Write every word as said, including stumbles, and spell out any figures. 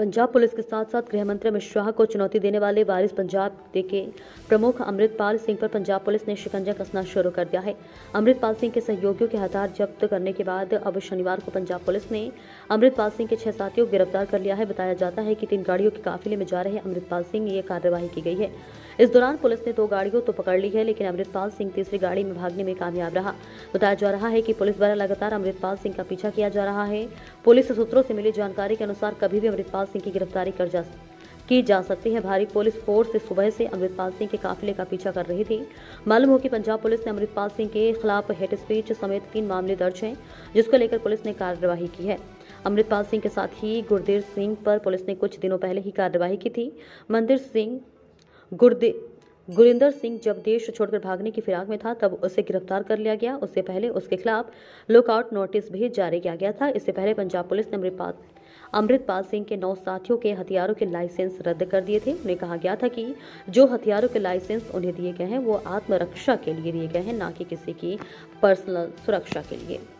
Punjab police के साथ साथ गृह मंत्री अमित शाह को चुनौती देने वाले वारिस पंजाब के प्रमुख अमृतपाल सिंह पर पंजाब पुलिस ने शिकंजा कसना शुरू कर दिया है। अमृतपाल सिंह के सहयोगियों के हथियार जब्त करने के बाद अब शनिवार को पंजाब पुलिस ने अमृतपाल सिंह के छह साथियों को गिरफ्तार कर लिया है। बताया जाता है कि तीन गाड़ियों के काफिले में जा रहे अमृतपाल सिंह ये कार्यवाही की गई है। इस दौरान पुलिस ने दो गाड़ियों तो पकड़ ली है, लेकिन अमृतपाल सिंह तीसरी गाड़ी में भागने में कामयाब रहा। बताया जा रहा है कि पुलिस द्वारा लगातार अमृतपाल सिंह का पीछा किया जा रहा है। पुलिस सूत्रों से मिली जानकारी के अनुसार कभी भी अमृतपाल सिंह की गिरफ्तारी कर जा की जा सकती है। भारी पुलिस फोर्स सुबह से अमृतपाल सिंह के काफिले का पीछा कर रही थी। मालूम हो कि पंजाब पुलिस ने अमृतपाल सिंह के खिलाफ हेट स्पीच समेत तीन मामले दर्ज हैं, जिसको लेकर पुलिस ने कार्रवाई की है। अमृतपाल सिंह के साथ ही गुरदेव सिंह पर पुलिस ने कुछ दिनों पहले ही कार्रवाई की थी। मंदिर सिंह गुरदेव गुरिंदर सिंह जब देश छोड़कर भागने की फिराक में था, तब उसे गिरफ्तार कर लिया गया। उससे पहले उसके खिलाफ लुकआउट नोटिस भी जारी किया गया था। इससे पहले पंजाब पुलिस ने अमृतपाल अमृतपाल सिंह के नौ साथियों के हथियारों के लाइसेंस रद्द कर दिए थे। उन्हें कहा गया था कि जो हथियारों के लाइसेंस उन्हें दिए गए हैं वो आत्मरक्षा के लिए दिए गए हैं, ना कि किसी की पर्सनल सुरक्षा के लिए।